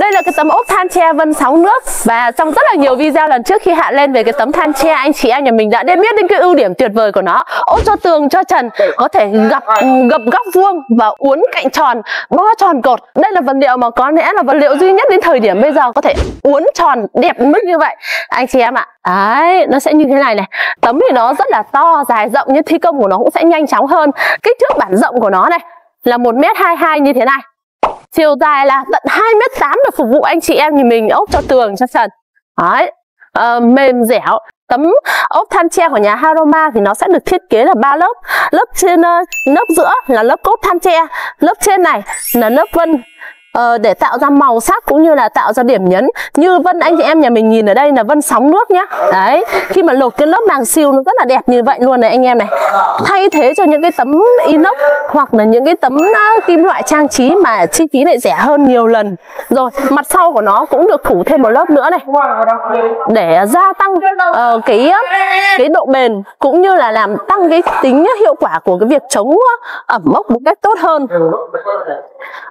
Đây là cái tấm ốp than tre vân 6 nước. Và trong rất là nhiều video lần trước khi Hạ lên về cái tấm than tre, anh chị em nhà mình đã biết đến cái ưu điểm tuyệt vời của nó. Ốp cho tường, cho trần, có thể gập góc vuông và uốn cạnh tròn, bo tròn cột. Đây là vật liệu mà có lẽ là vật liệu duy nhất đến thời điểm bây giờ có thể uốn tròn đẹp mứt như vậy anh chị em ạ. Đấy, nó sẽ như thế này này. Tấm thì nó rất là to, dài, rộng, nhưng thi công của nó cũng sẽ nhanh chóng hơn. Kích thước bản rộng của nó này là 1m22 như thế này, chiều dài là tận 2m8 để phục vụ anh chị em như mình ốp cho tường, cho trần. Đấy, mềm dẻo. Tấm ốp than tre của nhà Haroma thì nó sẽ được thiết kế là 3 lớp. Lớp trên, lớp giữa là lớp cốt than tre, lớp trên này là lớp vân để tạo ra màu sắc cũng như là tạo ra điểm nhấn. Như vân anh chị em nhà mình nhìn ở đây là vân sóng nước nhá. Đấy, khi mà lột cái lớp màng siêu nó rất là đẹp như vậy luôn này anh em này. Thay thế cho những cái tấm inox hoặc là những cái tấm kim loại trang trí mà chi phí lại rẻ hơn nhiều lần. Rồi, mặt sau của nó cũng được phủ thêm một lớp nữa này, để gia tăng cái độ bền cũng như là làm tăng cái tính hiệu quả của cái việc chống ẩm mốc một cách tốt hơn.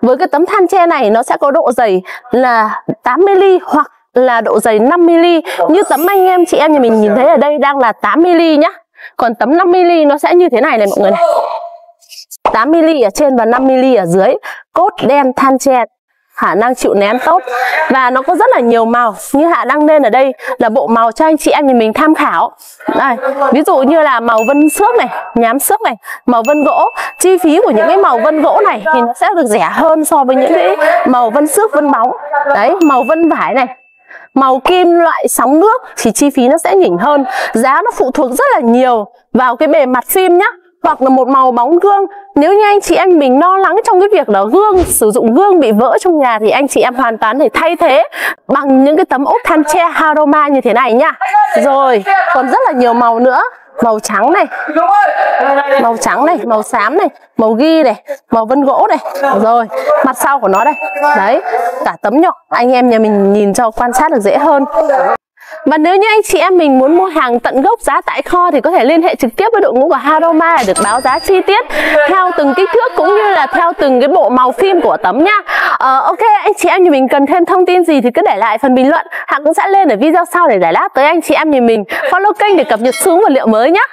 Với cái tấm than tre này nó sẽ có độ dày là 8mm hoặc là độ dày 5mm. Như tấm anh em chị em nhà mình nhìn thấy ở đây đang là 8mm nhá. Còn tấm 5mm nó sẽ như thế này này mọi người này, 8mm ở trên và 5mm ở dưới. Cốt đen than tre, khả năng chịu nén tốt. Và nó có rất là nhiều màu. Như Hạ đăng lên ở đây là bộ màu cho anh chị em nhà mình tham khảo. Đây, ví dụ như là màu vân xước này, nhám xước này, màu vân gỗ. Chi phí của những cái màu vân gỗ này thì nó sẽ được rẻ hơn so với những cái màu vân xước, vân bóng. Đấy, màu vân vải này, màu kim loại sóng nước thì chi phí nó sẽ nhỉnh hơn. Giá nó phụ thuộc rất là nhiều vào cái bề mặt phim nhá, hoặc là một màu bóng gương. Nếu như anh chị em mình lo lắng trong cái việc là gương, sử dụng gương bị vỡ trong nhà thì anh chị em hoàn toàn để thay thế bằng những cái tấm ốp than tre Haroma như thế này nhá. Rồi, còn rất là nhiều màu nữa. Màu trắng này, màu trắng này, màu xám này, màu ghi này, màu vân gỗ này. Rồi, mặt sau của nó đây. Đấy, cả tấm nhỏ anh em nhà mình nhìn cho quan sát được dễ hơn. Và nếu như anh chị em mình muốn mua hàng tận gốc giá tại kho thì có thể liên hệ trực tiếp với đội ngũ của Haroma để được báo giá chi tiết theo từng kích thước cũng như là theo từng cái bộ màu phim của tấm nha. Ok, anh chị em nhà mình cần thêm thông tin gì thì cứ để lại phần bình luận. Hạ cũng sẽ lên ở video sau để giải đáp tới anh chị em nhà mình. Follow kênh để cập nhật xuống vật liệu mới nhé.